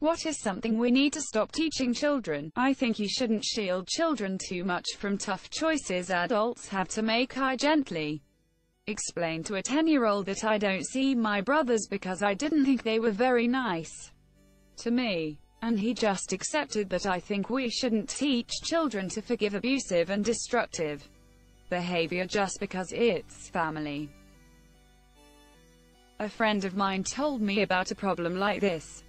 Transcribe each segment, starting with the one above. What is something we need to stop teaching children? I think you shouldn't shield children too much from tough choices adults have to make. I gently explained to a 10-year-old that I don't see my brothers because I didn't think they were very nice to me. And he just accepted that. I think we shouldn't teach children to forgive abusive and destructive behavior just because it's family. A friend of mine told me about a problem like this.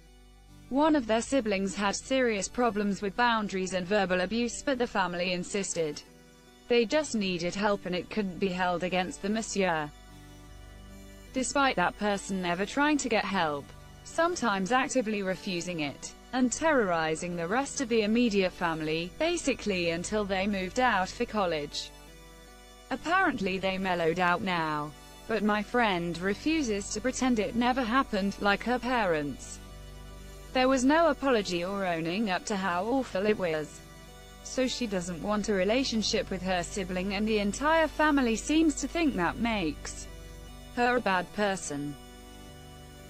One of their siblings had serious problems with boundaries and verbal abuse, but the family insisted they just needed help and it couldn't be held against the monsieur, despite that person never trying to get help, sometimes actively refusing it, and terrorizing the rest of the immediate family, basically until they moved out for college. Apparently they mellowed out now, but my friend refuses to pretend it never happened, like her parents. There was no apology or owning up to how awful it was. So she doesn't want a relationship with her sibling, and the entire family seems to think that makes her a bad person.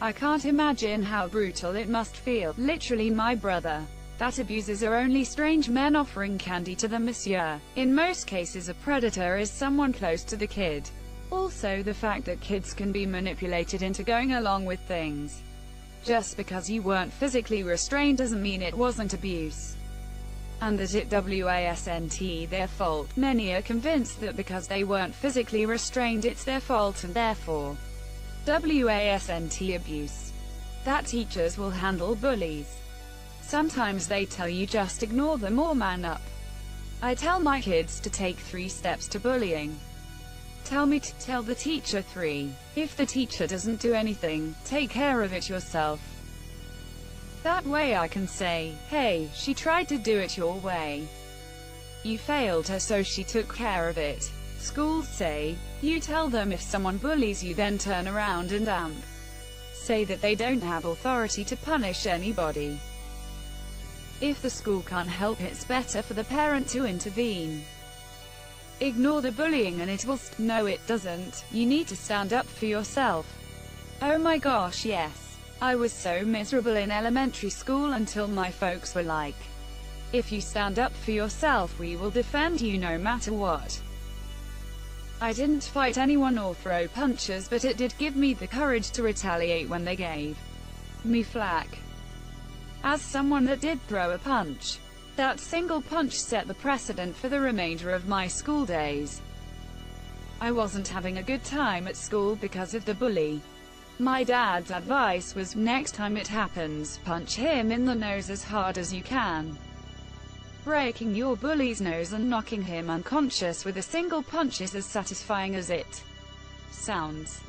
I can't imagine how brutal it must feel. Literally my brother. That abuses are only strange men offering candy to the monsieur. In most cases a predator is someone close to the kid. Also the fact that kids can be manipulated into going along with things. Just because you weren't physically restrained doesn't mean it wasn't abuse, and that it wasn't their fault. Many are convinced that because they weren't physically restrained it's their fault and therefore wasn't abuse. That teachers will handle bullies. Sometimes they tell you just ignore them or man up. I tell my kids to take 3 steps to bullying. Tell me to tell the teacher 3. If the teacher doesn't do anything, take care of it yourself. That way I can say, hey, she tried to do it your way. You failed her so she took care of it. Schools say, you tell them if someone bullies you then turn around and say that they don't have authority to punish anybody. If the school can't help, it's better for the parent to intervene. Ignore the bullying and it will No, it doesn't. You need to stand up for yourself. Oh my gosh, yes. I was so miserable in elementary school until my folks were like, if you stand up for yourself, we will defend you no matter what. I didn't fight anyone or throw punches, but it did give me the courage to retaliate when they gave me flack. As someone that did throw a punch, that single punch set the precedent for the remainder of my school days. I wasn't having a good time at school because of the bully. My dad's advice was, next time it happens, punch him in the nose as hard as you can. Breaking your bully's nose and knocking him unconscious with a single punch is as satisfying as it sounds.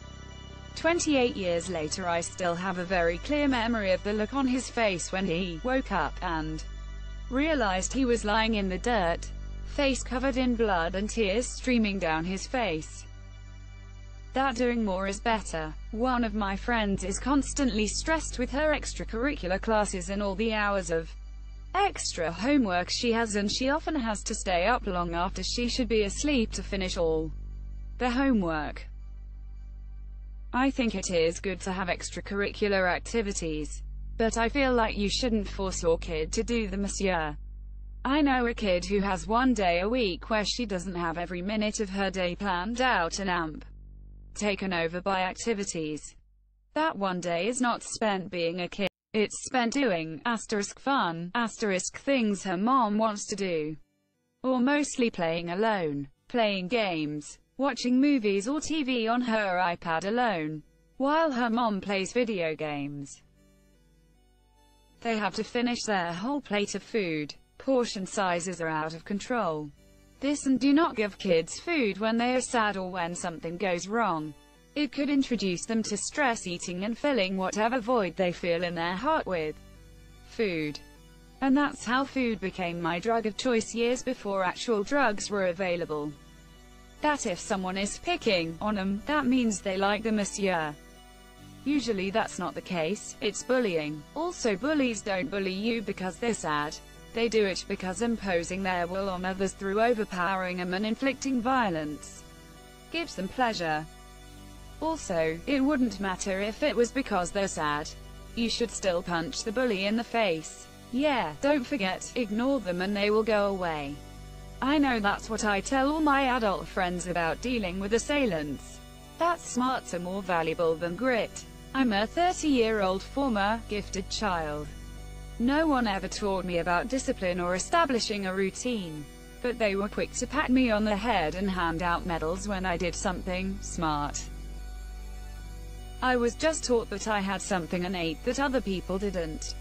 28 years later I still have a very clear memory of the look on his face when he woke up and realized he was lying in the dirt, face covered in blood and tears streaming down his face. That doing more is better. One of my friends is constantly stressed with her extracurricular classes and all the hours of extra homework she has, and she often has to stay up long after she should be asleep to finish all the homework. I think it is good to have extracurricular activities, but I feel like you shouldn't force your kid to do them, monsieur. I know a kid who has one day a week where she doesn't have every minute of her day planned out and taken over by activities. That one day is not spent being a kid, it's spent doing fun, things her mom wants to do. Or mostly playing alone, playing games, watching movies or TV on her iPad alone, while her mom plays video games. They have to finish their whole plate of food. Portion sizes are out of control. This and do not give kids food when they are sad or when something goes wrong. It could introduce them to stress eating and filling whatever void they feel in their heart with food. And that's how food became my drug of choice years before actual drugs were available. That if someone is picking on them, that means they like the monsieur. Usually that's not the case, it's bullying. Also, bullies don't bully you because they're sad. They do it because imposing their will on others through overpowering them and inflicting violence gives them pleasure. Also, it wouldn't matter if it was because they're sad. You should still punch the bully in the face. Yeah, don't forget, ignore them and they will go away. I know that's what I tell all my adult friends about dealing with assailants. That's smarter, more valuable than grit. I'm a 30-year-old former, gifted child. No one ever taught me about discipline or establishing a routine. But they were quick to pat me on the head and hand out medals when I did something smart. I was just taught that I had something innate that other people didn't.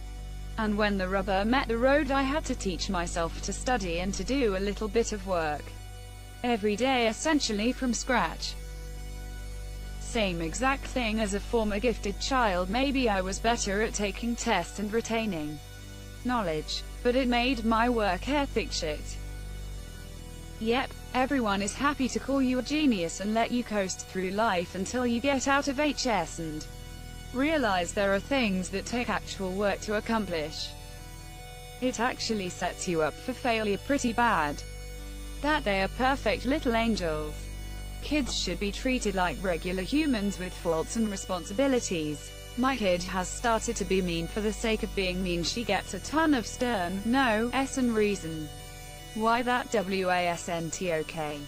And when the rubber met the road, I had to teach myself to study and to do a little bit of work every day, essentially from scratch. Same exact thing as a former gifted child. Maybe I was better at taking tests and retaining knowledge, but it made my work ethic shit. Yep, everyone is happy to call you a genius and let you coast through life until you get out of HS and realize there are things that take actual work to accomplish. It actually sets you up for failure pretty bad. That they are perfect little angels. Kids should be treated like regular humans with faults and responsibilities. My kid has started to be mean for the sake of being mean. She gets a ton of stern, no, s and reason. Why that WASNTOK.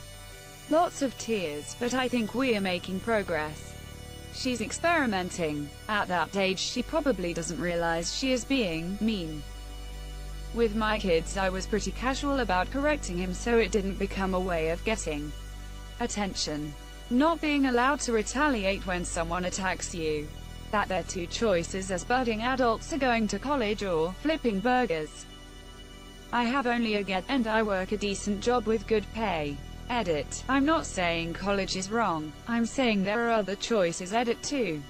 Lots of tears, but I think we are making progress. She's experimenting. At that age she probably doesn't realize she is being mean. With my kids I was pretty casual about correcting him so it didn't become a way of getting attention. Not being allowed to retaliate when someone attacks you. That their two choices as budding adults are going to college or flipping burgers. I have only a get and I work a decent job with good pay. Edit. I'm not saying college is wrong, I'm saying there are other choices. Edit 2.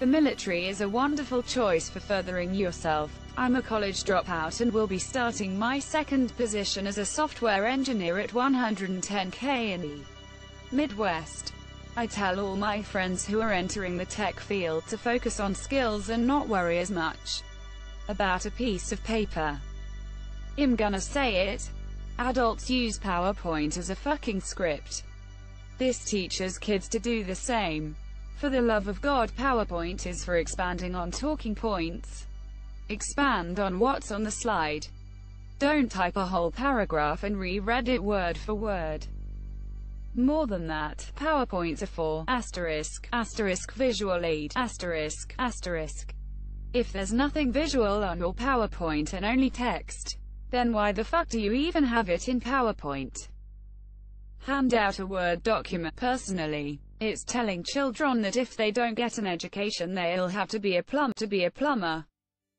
The military is a wonderful choice for furthering yourself. I'm a college dropout and will be starting my second position as a software engineer at $110K in the Midwest. I tell all my friends who are entering the tech field to focus on skills and not worry as much about a piece of paper. I'm gonna say it. Adults use PowerPoint as a fucking script. This teaches kids to do the same. For the love of God, PowerPoint is for expanding on talking points. Expand on what's on the slide. Don't type a whole paragraph and reread it word for word. More than that, PowerPoints are for ****, visual aid, ****. If there's nothing visual on your PowerPoint and only text, then why the fuck do you even have it in PowerPoint? Hand out a Word document. Personally, it's telling children that if they don't get an education they'll have to be a plumber,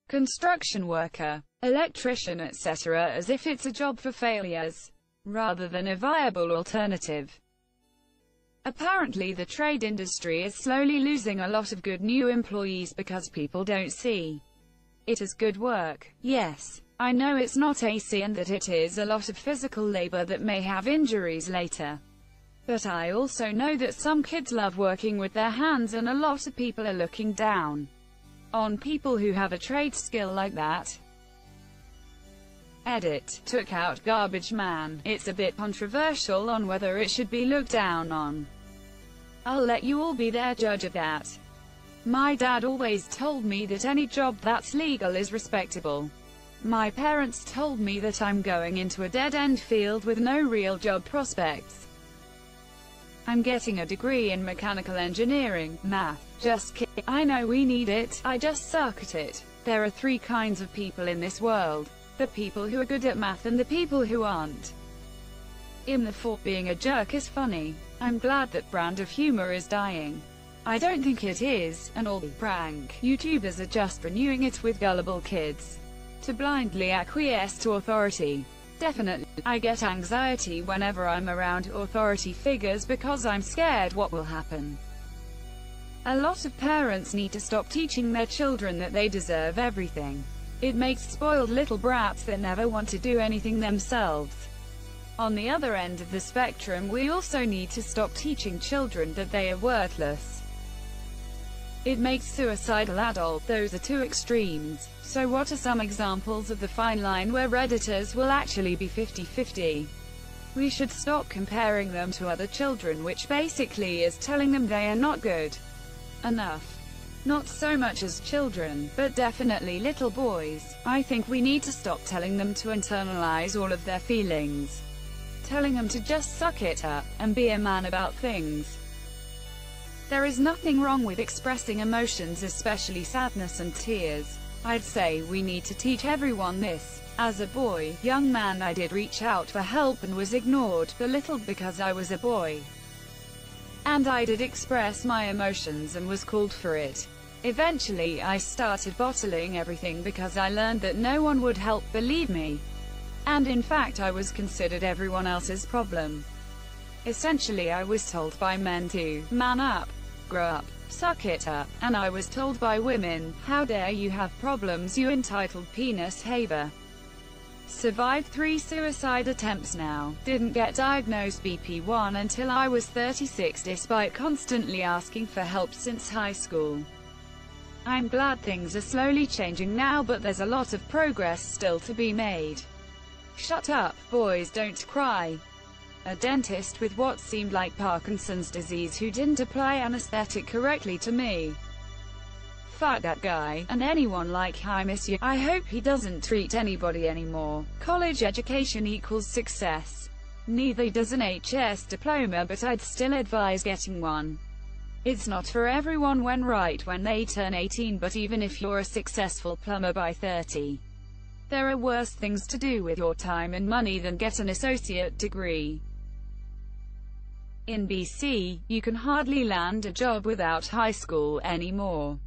construction worker, electrician, etc., as if it's a job for failures, rather than a viable alternative. Apparently the trade industry is slowly losing a lot of good new employees because people don't see it as good work. Yes, I know it's not AC and that it is a lot of physical labor that may have injuries later. But I also know that some kids love working with their hands and a lot of people are looking down on people who have a trade skill like that. Edit. Took out Garbage Man. It's a bit controversial on whether it should be looked down on. I'll let you all be their judge of that. My dad always told me that any job that's legal is respectable. My parents told me that I'm going into a dead-end field with no real job prospects. I'm getting a degree in mechanical engineering, math, just kidding. I know we need it, I just suck at it. There are three kinds of people in this world. The people who are good at math and the people who aren't. In the fourth, being a jerk is funny. I'm glad that brand of humor is dying. I don't think it is, and all the prank YouTubers are just renewing it with gullible kids to blindly acquiesce to authority. Definitely, I get anxiety whenever I'm around authority figures because I'm scared what will happen. A lot of parents need to stop teaching their children that they deserve everything. It makes spoiled little brats that never want to do anything themselves. On the other end of the spectrum, we also need to stop teaching children that they are worthless. It makes suicidal adult. Those are two extremes. So what are some examples of the fine line where Redditors will actually be 50-50? We should stop comparing them to other children, which basically is telling them they are not good enough. Not so much as children, but definitely little boys. I think we need to stop telling them to internalize all of their feelings, telling them to just suck it up, and be a man about things. There is nothing wrong with expressing emotions, especially sadness and tears. I'd say we need to teach everyone this. As a boy, young man, I did reach out for help and was ignored, a little because I was a boy. And I did express my emotions and was called for it. Eventually I started bottling everything because I learned that no one would help believe me. And in fact I was considered everyone else's problem. Essentially I was told by men to man up, grow up, suck it up, and I was told by women, how dare you have problems, you entitled penis haver. Survived 3 suicide attempts now, didn't get diagnosed BP1 until I was 36 despite constantly asking for help since high school. I'm glad things are slowly changing now, but there's a lot of progress still to be made. Shut up, boys don't cry. A dentist with what seemed like Parkinson's disease who didn't apply anesthetic correctly to me. Fuck that guy, and anyone like I miss you. I hope he doesn't treat anybody anymore. College education equals success. Neither does an HS diploma, but I'd still advise getting one. It's not for everyone when right when they turn 18, but even if you're a successful plumber by 30, there are worse things to do with your time and money than get an associate degree. In BC, you can hardly land a job without high school anymore.